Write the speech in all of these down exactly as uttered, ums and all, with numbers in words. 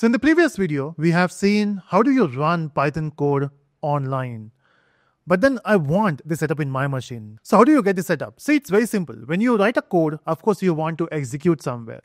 So in the previous video, we have seen how do you run Python code online. But then I want this setup in my machine. So how do you get this setup? See, it's very simple. When you write a code, of course you want to execute somewhere.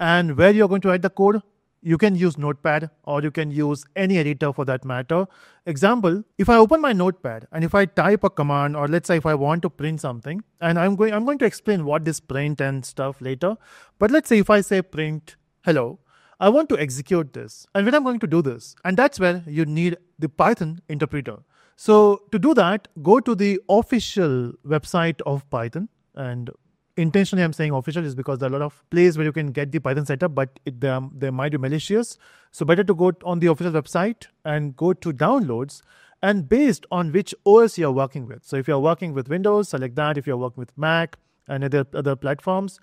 And where you're going to write the code, you can use Notepad or you can use any editor for that matter. Example, if I open my Notepad and if I type a command, or let's say if I want to print something, and I'm going, I'm going to explain what this print and stuff later. But let's say if I say print hello, I want to execute this. And when I'm going to do this, and that's where you need the Python interpreter. So to do that, go to the official website of Python, and intentionally I'm saying official is because there are a lot of places where you can get the Python setup, but it, they, are, they might be malicious. So better to go on the official website and go to downloads, and based on which O S you're working with. So if you're working with Windows, select that. If you're working with Mac and other, other platforms,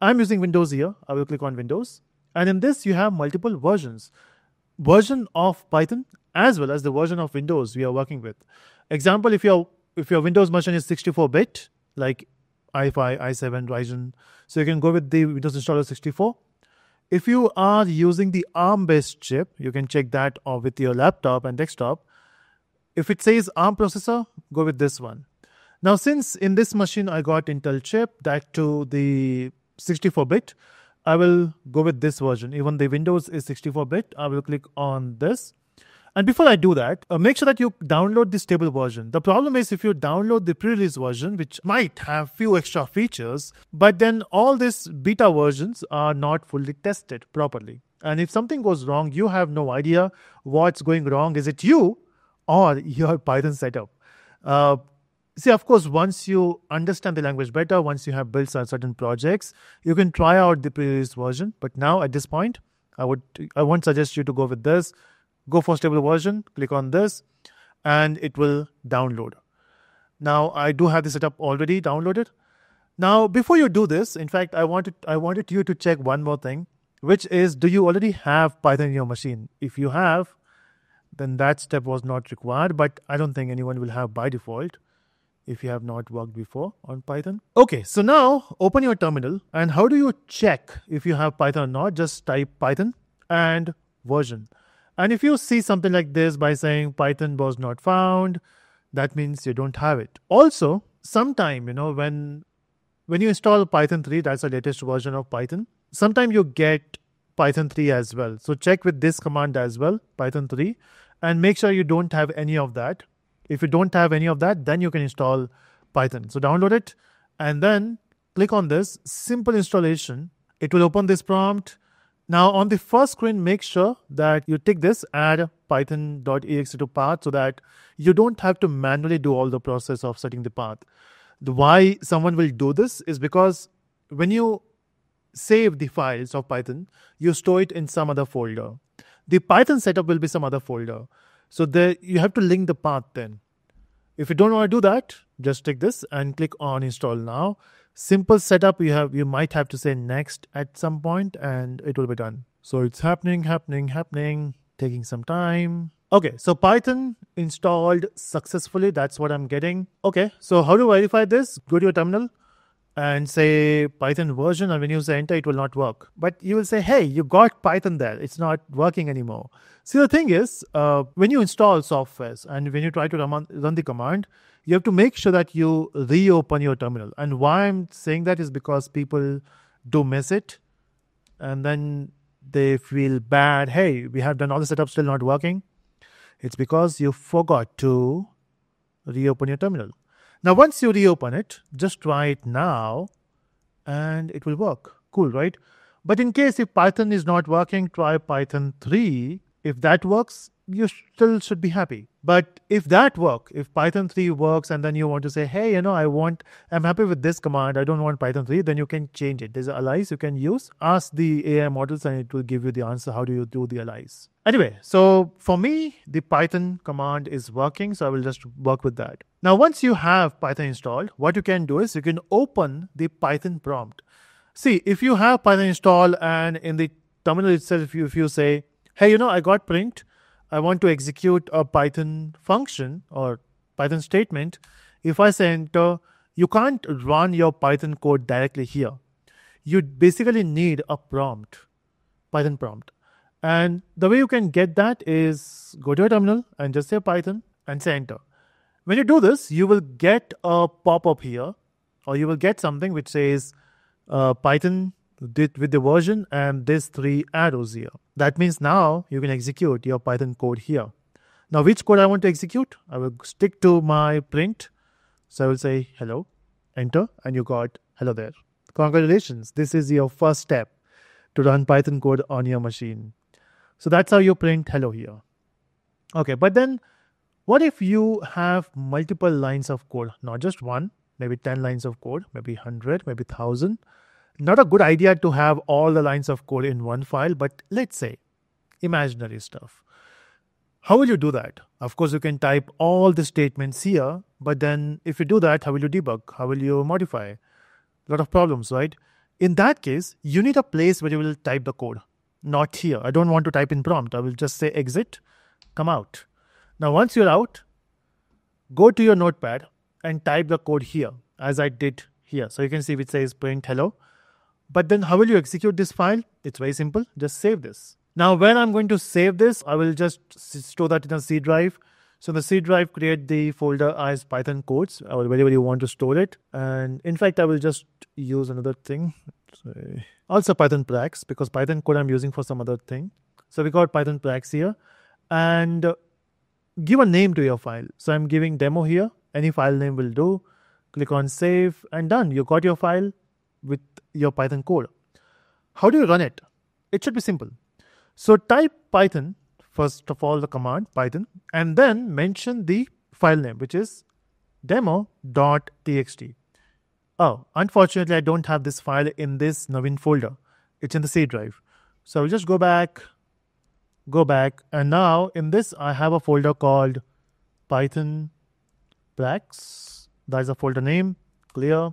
I'm using Windows here. I will click on Windows. And in this, you have multiple versions. Version of Python as well as the version of Windows we are working with. Example, if your if your Windows version is sixty-four bit, like i five, i seven, Ryzen, so you can go with the Windows installer sixty-four. If you are using the ARM-based chip, you can check that or with your laptop and desktop. If it says ARM processor, go with this one. Now, since in this machine I got Intel chip, that to the sixty-four bit, I will go with this version. Even the Windows is sixty-four bit. I will click on this. And before I do that, uh, make sure that you download the stable version. The problem is if you download the pre-release version, which might have few extra features, but then all these beta versions are not fully tested properly. And if something goes wrong, you have no idea what's going wrong. Is it you or your Python setup? Uh, See, of course, once you understand the language better, once you have built certain projects, you can try out the previous version. But now at this point, I would I won't suggest you to go with this. Go for stable version, click on this, and it will download. Now, I do have the setup already downloaded. Now, before you do this, in fact, I wanted, I wanted you to check one more thing, which is, do you already have Python in your machine? If you have, then that step was not required, but I don't think anyone will have by default if you have not worked before on Python. Okay, so now open your terminal, and how do you check if you have Python or not? Just type Python and version. And if you see something like this by saying Python was not found, that means you don't have it. Also, sometime, you know, when, when you install Python three, that's the latest version of Python, sometime you get Python three as well. So check with this command as well, Python three, and make sure you don't have any of that. If you don't have any of that, then you can install Python. So download it and then click on this simple installation. It will open this prompt. Now on the first screen, make sure that you tick this add python.exe to path so that you don't have to manually do all the process of setting the path. The why someone will do this is because when you save the files of Python, you store it in some other folder. The Python setup will be some other folder. So there you have to link the path then. If you don't want to do that, just take this and click on install now. Simple setup, you have you might have to say next at some point and it will be done. So it's happening, happening, happening, taking some time. Okay, so Python installed successfully. That's what I'm getting. Okay, so how do I verify this? Go to your terminal and say Python version, and when you say enter, it will not work. But you will say, hey, you got Python there. It's not working anymore. See, the thing is, uh, when you install software and when you try to run, run the command, you have to make sure that you reopen your terminal. And why I'm saying that is because people do miss it. And then they feel bad. Hey, we have done all the setup, still not working. It's because you forgot to reopen your terminal. Now, once you reopen it, just try it now and it will work. Cool, right? But in case if Python is not working, try Python three. If that works, you still should be happy. But if that works, if Python three works and then you want to say, hey, you know, I want, I'm happy with this command, I don't want Python three, then you can change it. There's an allies you can use. Ask the A I models and it will give you the answer. How do you do the allies? Anyway, so for me, the Python command is working, so I will just work with that. Now, once you have Python installed, what you can do is you can open the Python prompt. See, if you have Python installed and in the terminal itself, if you, if you say, hey, you know, I got print, I want to execute a Python function or Python statement. If I say enter, you can't run your Python code directly here. You basically need a prompt, Python prompt. And the way you can get that is go to your terminal and just say Python and say enter. When you do this, you will get a pop-up here, or you will get something which says uh, Python with the version and these three arrows here. That means now you can execute your Python code here. Now, which code I want to execute? I will stick to my print. So I will say hello, enter, and you got hello there. Congratulations, this is your first step to run Python code on your machine. So that's how you print hello here. Okay, but then what if you have multiple lines of code, not just one, maybe ten lines of code, maybe one hundred, maybe one thousand. Not a good idea to have all the lines of code in one file, but let's say imaginary stuff. How will you do that? Of course, you can type all the statements here, but then if you do that, how will you debug? How will you modify? A lot of problems, right? In that case, you need a place where you will type the code. Not here. I don't want to type in prompt. I will just say exit, come out. Now, once you're out, go to your notepad and type the code here, as I did here. So you can see it says print hello. But then how will you execute this file? It's very simple. Just save this. Now, when I'm going to save this, I will just store that in a C drive. So in the C drive, create the folder as Python codes, or wherever you want to store it. And in fact, I will just use another thing. Also Python prax, because Python code I'm using for some other thing. So we got Python prax here. And give a name to your file. So I'm giving demo here. Any file name will do. Click on save and done. You got your file with your Python code. How do you run it? It should be simple. So type Python, first of all, the command Python, and then mention the file name, which is demo dot t x t. Oh, unfortunately, I don't have this file in this Navin folder. It's in the C drive. So I'll just go back, go back. And now in this, I have a folder called Python prax. That is a folder name, clear.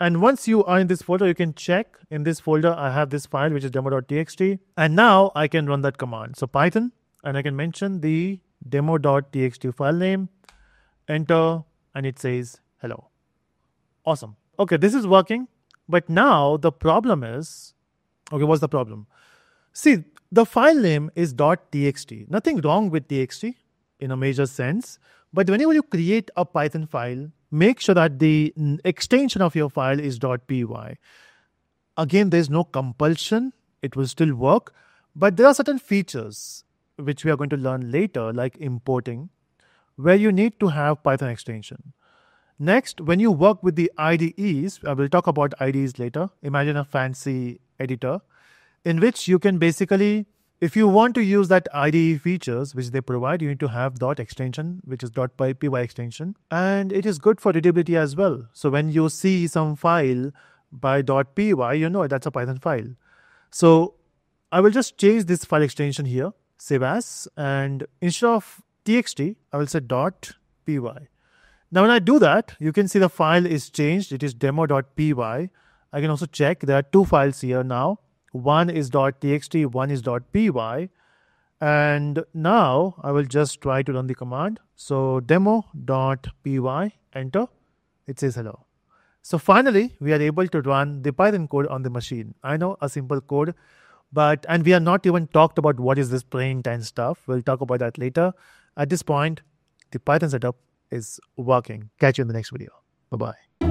And once you are in this folder, you can check in this folder, I have this file, which is demo dot t x t. And now I can run that command. So Python, and I can mention the demo dot t x t file name, enter, and it says hello. Awesome. Okay, this is working. But now the problem is, okay, what's the problem? See, the file name is .txt. Nothing wrong with txt in a major sense. But whenever you create a Python file, make sure that the extension of your file is .py. Again, there's no compulsion. It will still work. But there are certain features which we are going to learn later, like importing, where you need to have Python extension. Next, when you work with the I D Es, I will talk about I D Es later. Imagine a fancy editor in which you can basically, if you want to use that I D E features which they provide, you need to have dot extension, which is dot py extension, and it is good for readability as well. So when you see some file by dot py, you know that's a Python file. So I will just change this file extension here, save as, and instead of txt, I will say dot py. Now when I do that, you can see the file is changed. It is demo dot p y. I can also check there are two files here now. One is .txt, one is .py. And now I will just try to run the command. So demo dot p y, enter. It says hello. So finally, we are able to run the Python code on the machine. I know, a simple code, but and we are not even talked about what is this print and stuff. We'll talk about that later. At this point, the Python setup is working. Catch you in the next video. Bye-bye.